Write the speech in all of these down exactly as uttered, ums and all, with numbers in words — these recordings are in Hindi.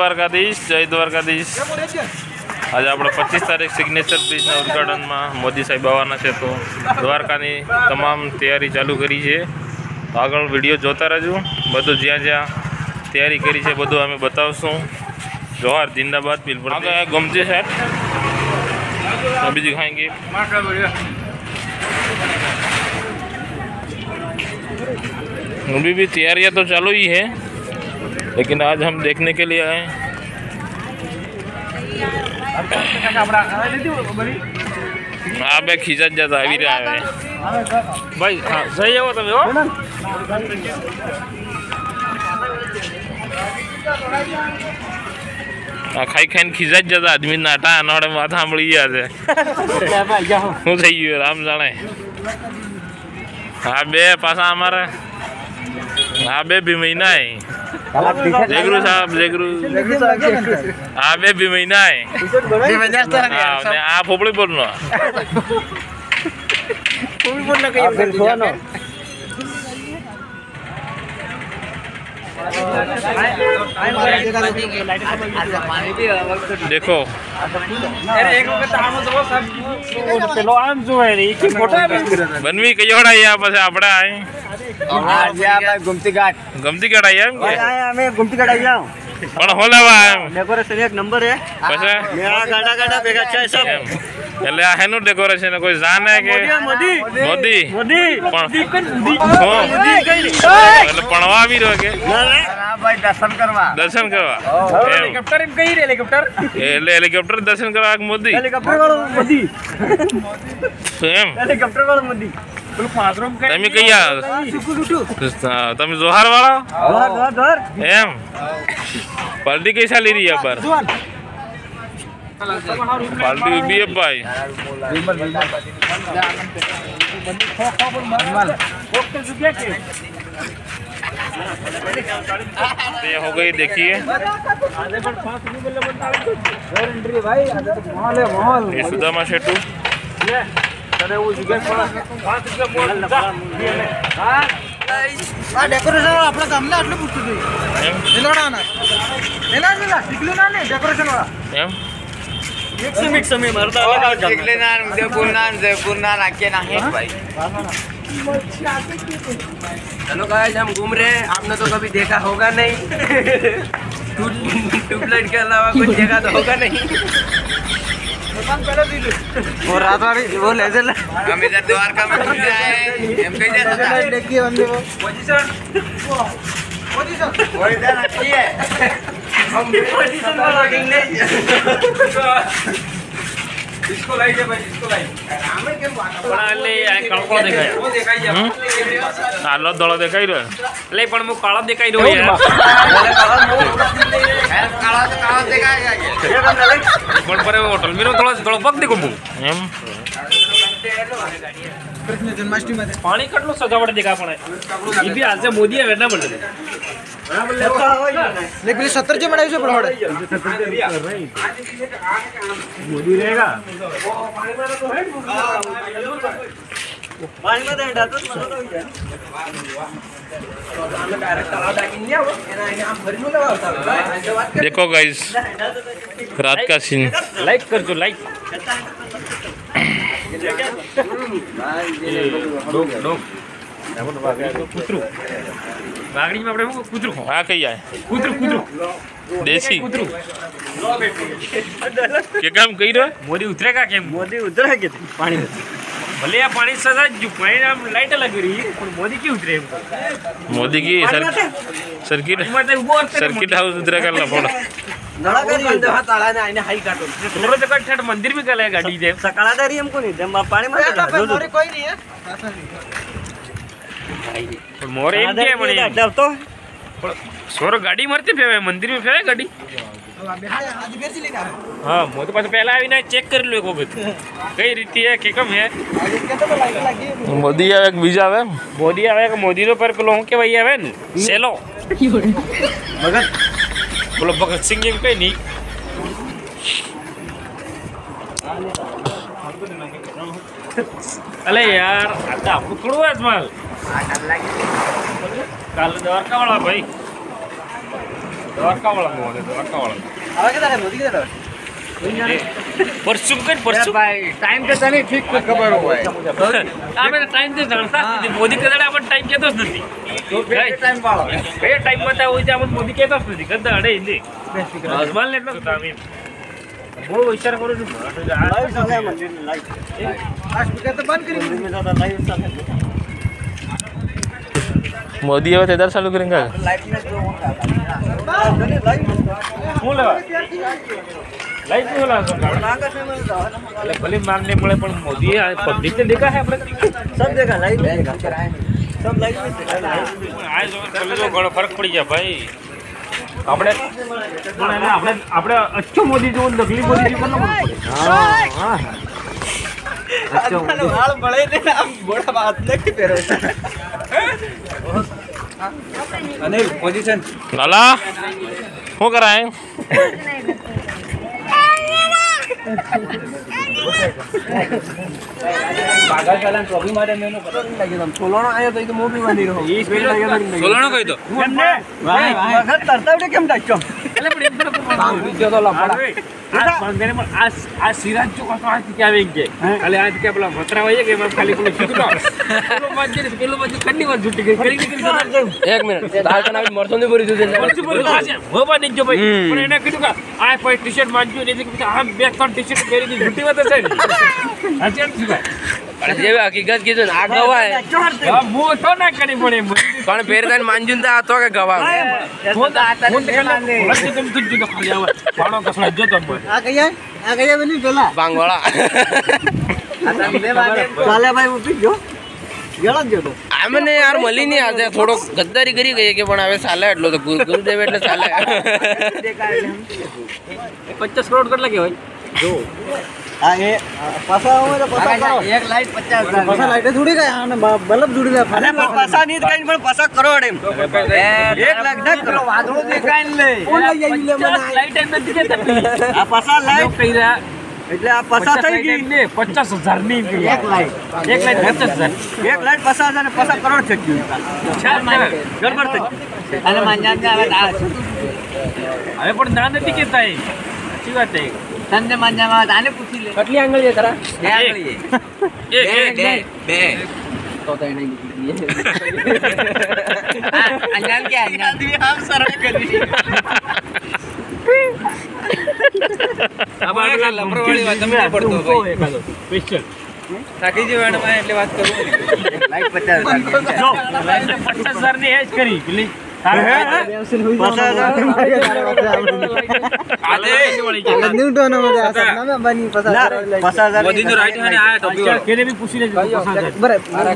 द्वारकाधीश जय द्वारकाधीश। आज आप पच्चीस तारीख सीग्नेचर बीच उद्घाटन में मोदी साहब आवाना है तो द्वारका तमाम तैयारी चालू करी है। तो आग विडियो जोता रहो, बधु ज्या ज्या तैयारी करी है बधु अमे बतावशूँ। जोहार जिंदाबाद। बिलपुर गोमती साहब बीजू खाएंगे। अभी भी तैयारियां तो चालू ही है, लेकिन आज हम देखने के लिए आए। हाँ भाई, खींचा जाता है भाई। हाँ सही है वो तभी हो। खाई खाई खींचा जाता आदमी नाटा अनाड़े माथा सांभळी जाते। हूँ सही है राम जाने। हाँ बे पासा हमारे। हाँ बे भी महीना है जेगरू साहब जेगरू हाँ बे बी महीना है आप फोपड़ी बोलना देखो बनवी कई वड़ा है आप आप गोमती घाट गोमती घाट आई हमें गोमती घाट आई हूँ પણ હોલાવા ડેકોરેશન એક નંબર હે પછી મેળા ગાડા ગાડા ભેગા છે સબ એટલે આ હેનું ડેકોરેશન કોઈ જાને કે મોદી મોદી મોદી મોદી કઈ એટલે પણવા આવી રહ્યો કે ના ભાઈ દર્શન કરવા દર્શન કરવા હેલિકોપ્ટર એમ કઈ રે હેલિકોપ્ટર એટલે હેલિકોપ્ટર દર્શન કરવા મોદી હેલિકોપ્ટર વાળો મોદી એમ હેલિકોપ્ટર વાળો મોદી તમે કયા તમે જોહાર વાળા એમ पार्टी कैसा ले रही है पर पार्टी भी है भाई ये हो गई देखिए सुदामा शेटू આ ડેકોરેશન આપણા ગામને આટલું પૂછતું જોઈએ એમ નિલોડાના એના નિલા ટીકલું ના ને ડેકોરેશન વાળા એમ મિક્સ મિક્સ મે મરતા આલા ટીકલે ના દેપુર ના જયપુર ના નાકે ના હે ભાઈ चलो गाइस हम घूम रहे हैं। आपने तो कभी देखा होगा नहीं ट्यूबलाइट के अलावा कुछ जगह तो होगा नहीं। वो रात वाली वो लेजर हम इधर द्वारका में घूमने आए हैं। हम कहीं जाता था देखिए बंदे वो पोजीशन पोजीशन वो इधर अच्छी है। हम पोजीशन वाला खेलने इसको लाइए भाई इसको लाइए हमें के बड़ा ले काळो देखाय वो देखाय काळो धळो देखाय रे ले पण मु काळो देखाय रो यार मला काळो काळो काळो देखाय यार પણ પર હોટલ મેરો થોડો થોડો પગ દેખું એમ કૃષ્ણ જન્માષ્ટમી માં પાણી કેટલું સજાવટ દેખા પડે ઈ ભી આજે મોદી આવે ના બોલે ને પેલી सत्रह જે મડાયું છે પણ હડ મોદી રહેગા પાણી માં તો હે પાણી માં તો ડાતો મત હોય યાર ડાયરેક્ટ આ ડાકી ન આવો એના આમ ભરી ન લાવતા દેખો ગાઈસ रात का सीन लाइक कर जो लाइक डोग डोग कुतरू बागड़ी में अपने कुतरू हाँ कही आए कुतरू कुतरू देसी कुतरू क्या काम कही रहा मोदी उतरेगा क्या मोदी उतरा क्या पानी में भले या पानी सजा जो पानी नाम लाइट लग रही है पर मोदी की उतरे मोदी की सर्किट सर्किट हाउस उतरेगा लफड़ा नळा करी दहा ताळाने आईने हाई काटो थोडं जगा ठेठ मंदिर भी गेलाय गाडी दे सकाळा तरी हम कोणी दे पाणी मध्ये मोरे कोई नाही आहे पण मोरे एक आहे म्हणे डरतो पण सोर गाडी मारते फेवे मंदिर में फेवे गाडी हां मो तो पास पहला आवी ना चेक कर लो एक वक्त कई रीति है के कम है मोदी आवे बीजा आवे मोदी आवे के मोदी रो पर पेलो हूं के भाई आवे ने सेलो मगर बोलो भगत सिंह गेम कहीं नहीं अरे यार आता आपको थोड़ा अजमल काल द्वारका वाला भाई द्वारका वाला मोहन द्वारका वाला आगे जाकर मोदी के तरफ पर सुकन पर सुक टाइम के तने ठीक खबर होय आमे टाइम से जाणता मोदी के कडे आपण टाइम घेतच नसती तो बे टाइम वाला बे टाइम मत होई जे आपण मोदी घेतच नसती गद्दा अडे हिंदी आजमाल नेटलो तो आम्ही बोल विचार करू लाइव झाले म्हणजे लाइव आज मी तर बंद करी मी दादा लाइव चालू मोदी येव तेदार चालू करेंगे लाइव ने जो होता बोल लाइट नहीं होला तो भले मानने पड़े पर मोदी पब्लिक ने देखा है सब देखा लाइट देखा सब लाइट में देखा आज जो बड़ा फर्क पड़ गया भाई આપણે પણ એને આપણે આપણે अच्छो मोदी जो नकली मोदी जी बनो हां हां अच्छा हाल बड़े ने हम बड़ा बात ने के पेरो अनिल पोजीशन लाला हो करा है पागल चलन ट्रॉफी मारे मेनो पता नहीं लगे तुम सोलह आयो तो मो भी बनी रहो ये सोलह कई तो भाई वखत तरता उठे केम डाक्यो એટલે પણ એમ તો પાણી તો લપડા આ બંધેને પણ આ આ સિરાજ જો કતો આ કે આવે કે એટલે આ કે પેલા ભત્રા હોય કે એમાં ખાલી પેલું છૂટકો પેલું મજે પેલું મજે ખંડી વાર છૂટી ગઈ કરી કરી એક મિનિટ દાળ બનાવી મરસોની ભરી દીધું મરસી ભરી હો બા દેજો ભાઈ પણ એને કીધું કે આ પર ટી-શર્ટ માંગ્યું ને કે આ બે ત્રણ ટી-શર્ટ પહેરી દી છૂટી વાત છે અચન સુગા અરે જેવી હકીકત કીધું આ ગવાય મો તો ના કરી પડે પણ પહેરતાને માંજું તો આ તો કે ગવા હું તો આતા तुम तुम जो खाली आवा भाणो कसला जो तुम आ गया आ गया बनी बोला बांगवाड़ा हम ले वाले काले भाई उठ जो गलत जो तो हमने यार मली नहीं आज थोड़ो गद्दारी करी गई के पण आवे साला એટલો तो ગુરુદેવ એટલે साला देखा એટલે पचास करोड़ कर लगे होय जो आ ये पैसा होय तो पैसा करो एक लाइट पचास हज़ार पैसा लाइट थोड़ी का आने बल्ब जुड़ी ले भले पैसा नहीं कहीं पण पैसा करोड़ एम एक लाख ना करो वादळो देखाइन ले ओला यही ले मना लाइट एम दिखे त आ पैसा लाइट कई रहा એટલે આ પચાસ થઈ ગઈ ને પચાસ હજાર ની એક લાખ એક લાખ પચાસ હજાર એક લાખ પચાસ હજાર ને પચાસ કરોડ થઈ ગયું ચાર મહિને ગરબર થઈ અને માનજાન કે હવે આ હવે પણ ના નથી કેતા એ સાચી વાત છે તને માનજાન આને પૂછી લે કેટલી આંગળી છે તારા બે આંગળી છે એક એક બે तो तो नहीं निकली अनजान क्या अनजान भी हम सरल कर दी हमारा का लंबरवाड़ी बात में पड़तो भाई क्वेश्चन ताकि जी मैडम मैं એટલે વાત करू लाइक पचास हज़ार जो पचास हज़ार ની હેજ કરી એટલે पचास हज़ार આલે ન્યૂટન માં આસા ના બની પચાસ હज़ार મોદી નો રાઈટ હે આ ટોપી કેને ભી પૂછી લેજો પચાસ હज़ार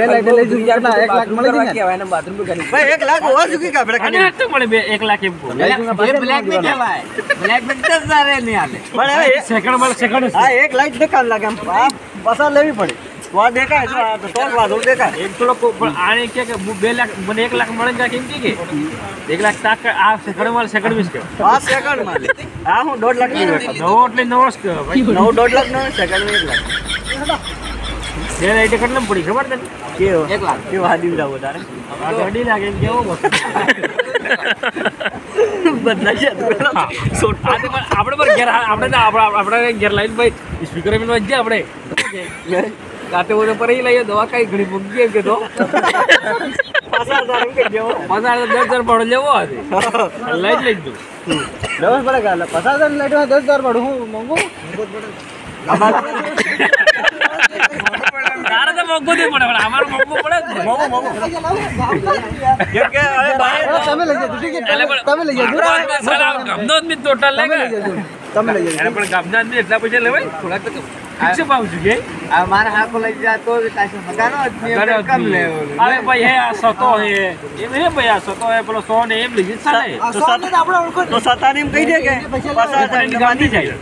બે લાખ લઈ જું યાર ના એક લાખ મળી ગઈ ને કેવાય ને બાથરૂમ કરી ભાઈ એક લાખ ઓર સુકી કા બડા ખાને તો મળે બે એક લાખ એમ બોલ બ્લેક મે કેવાય બ્લેક મે પચાસ हज़ार નહી આલે પણ હવે સેકન્ડ માં સેકન્ડ હા એક લાખ દેખાડ લાગે આમ પૈસા લેવી પડે વા દેખાય જો આ તો વાદો દેખાય એક તો લોકો પણ આને કે કે બે લાખ મને એક લાખ મળે જા કેમ કે એક લાખ તાક આ સેકન્ડ માં સેકન્ડ વીસ કે આ સેકન્ડ માં આ હું દોઢ લાખ નો એટલે નવસ કે ભાઈ નવ દોઢ લાખ નો સેકન્ડ માં એક લાખ જે રાઈટ કેટલા પડી ખબર તને કે એક લાખ કે વાદી જાવ તારે આ ઘડી લાગે કેવો બદલા છે સો આને પણ આપણે પર ઘેર આપણે આપણે ઘેર લાઈન ભાઈ સ્પીકર મેન વાજે આપણે કાતે ઓર પર ઈ લઈ દવા કાઈ ઘણી ભૂગી કે તો પચાસ હજાર કે દેવો પચાસ હજાર દસ હજાર પડો લેવો આ લાઈટ લઈ દો દસ પર ગાલા પચાસ હજાર લાઈટમાં દસ હજાર પડો હું મંગો તારે તો મોંઘો દે પડે પણ અમાર મોંઘો પડે મોંઘો મોંઘો કે કે અરે ભાઈ તમે લઈ જજો ઠીક છે તમે લઈ જજો અમદાવાદ મે ટોટલ લાગે તમે લઈ જજો પણ ગામડામાં એટલા પૈસા લેવાય થોડા તો किसे पाऊंगी ये हमारा हाथ लग जा तो कैसे मकान और कम ले अरे भाई है सौ है ये है भाई सौ है बोलो सौ ने एम लिखित सारे तो सात ने आपन उनको तो सात ने एम कह दे के पचास हज़ार गांधी चाहिए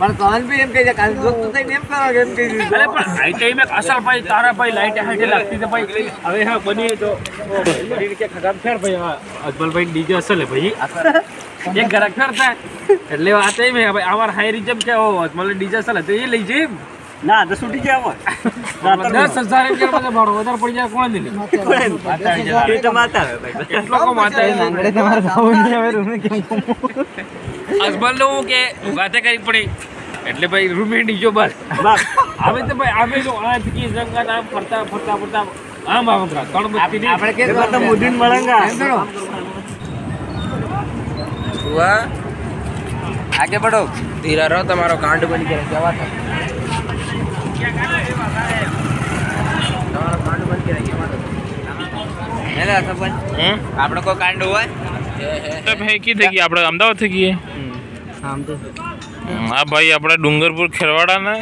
पर कौन भी एम कह दे कल तो नहीं एम करोगे एम कह दे अरे पर आई टाइम में असल भाई तारा भाई लाइट हटे लगती है भाई अरे हां बनी तो शरीर के खराब फेर भाई अकबल भाई डीजे असल है भाई एक गरक करता है એટલે વાતે મે હવે આવાર હાઈ રીજમ કે ઓ મતલબ ડીજે સલ તો એ લઈ જે ना तो सूटी क्या वो दस हजार के बाद भाड़ो उधर पड़ जाए कौन दिले ये तो माता है भाई इतना को माता है मेरे तुम्हारे भाव नहीं है रूम में क्यों अजमल लोगों के बातें करी पड़ी એટલે ભાઈ રૂમેન ઈજો બસ હવે તો ભાઈ આમે જો આજ કી જંગા નામ ફરતા ફરતા ફરતા આમ આમ ત્રણ બત્તી આપણે કે તો મોદીન મળંગા હુઆ આગે પડો ધીરા રહો તમારો કાંડ બની કે જવા તો કે કાંડ એ વાત હે તમારો કાંડ બની કે જવા તો એલા સબન હે આપણો કો કાંડ હોય તો ભાઈ કી થઈ ગઈ આપણે અમદાવાદ થી ગઈ આમ તો आ भाई अपना डूंगरपुर खेरवाड़ा ना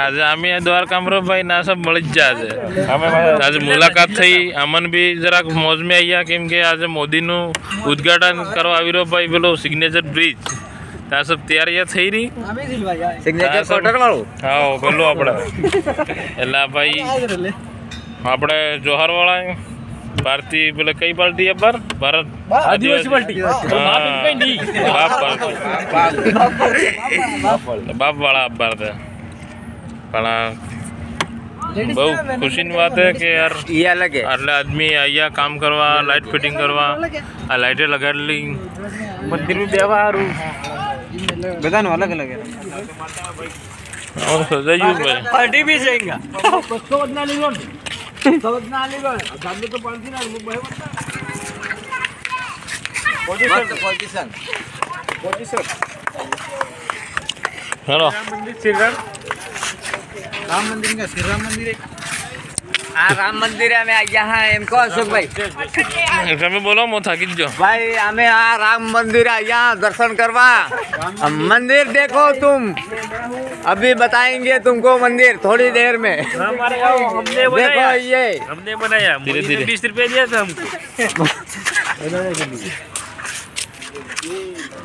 आज आम द्वारका भाई ना सब मड़ी जाए आज मुलाकात थी अमन भी जरा मौज में आया केम के आज मोदी नु उद्घाटन करवा आवी रो भाई बोलो सिग्नेचर ब्रिज ता सब तैयारियां थई रही सिग्नेचर कोटर वालो हां बोलो अपना एला भाई अपने जोहार वाला भारतीय बोले कई पार्टी है पर भारत आदिवासी पार्टी बाप वाला भारत है पला बहुत खुशी की बात है कि यार ये अलग है अगला आदमी आया काम करवा लाइट फिटिंग करवा आ लाइटें लगा ली मंदिर में व्यवहार बदान अलग अलग है और सजा यूज भाई पार्टी भी जाएगा बच्चों उतना ले लो समझना नहीं भाई सामने तो पानी ना मुंबई बता position position position hello Ram Mandir Shriram Ram Mandir का श्रीराम मंदिर है आ राम मंदिर है मैं यहां एम को अशोक भाई हमें बोलो मो थकित जो भाई हमें आ राम मंदिर है यहां दर्शन करवा मंदिर देखो तुम अभी बताएंगे तुमको मंदिर थोड़ी देर में हमारे हमने बनाया देखो ये हमने बनाया धीरे-धीरे बीस रुपए दिया था हमको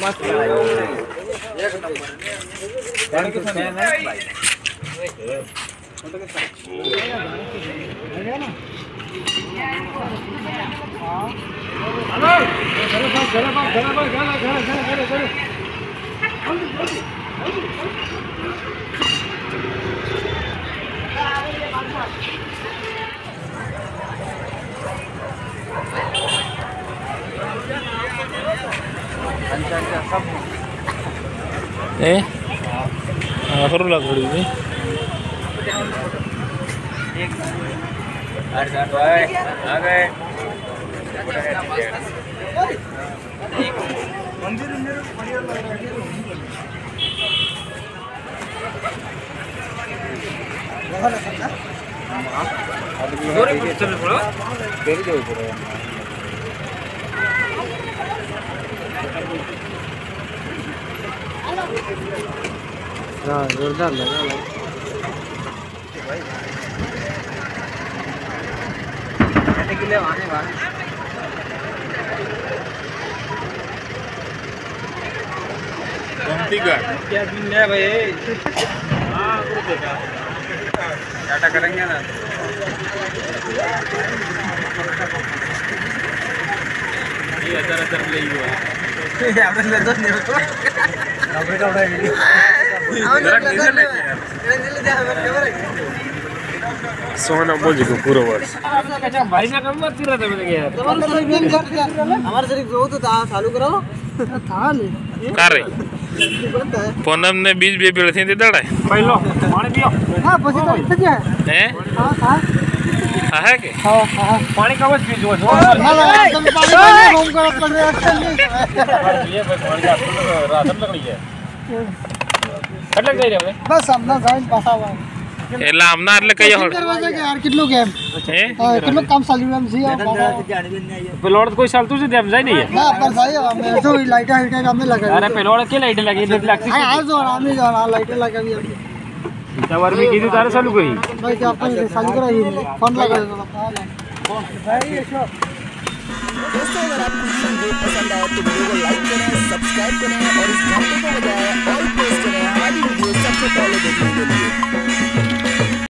मस्त एक नंबर लग जोरदार लगा के लिए आने वाले गोमती का क्या दिन है भाई हां वो देखा डाटा करेंगे ना ये अदर अदर ले हुआ है आपने ले दो नहीं तो आपने का उड़ा है हमने ले लिया है सोना बोल को पूरा वर्ष अच्छा भाई ना कम मत कर दे मेरे यार तुम्हारे से गेम कर यार हमारे से बहुत था चालू करो था ले कर पूनम ने बीस बे पेड़ थे दड़ा पहलो पानी पियो हां પછી તો થઈ જાય હે હા હા હા હે કે હા હા પાણી કવજ પીજો જો તમે પાણી રૂમ કરો પડ રે ये भाई पानी रात लगड़ी है એટલે ગઈ રે બસ આપના ગાઈન પાસાવા એલા આમના એટલે કઈ હોડ યાર કેટલો ગેમ હે કેટલો કામ ચાલ્યું એમ છે પેલોડ કોઈ ચાલતું છે તેમ જાય નહી ના પર ભાઈ અમે જો લાઈટ આઈટ અમે લગાવી અરે પેલોડ કે લાઈટ લાગી એટલે લાગતી હા આ જો અમે જો આ લાઈટ લગાવી સીતાવર મે કીધું તારે ચાલુ કરી ભાઈ કે આપણે ચાલુ કરાવી ફોન લગાવ્યો ભાઈ એશો दोस्तों अगर आपको वीडियो पसंद आए तो वीडियो को लाइक करें सब्सक्राइब करें और इस घंटे को बजाएं और प्रेस करें हमारी वीडियो सबसे पहले देखने के लिए।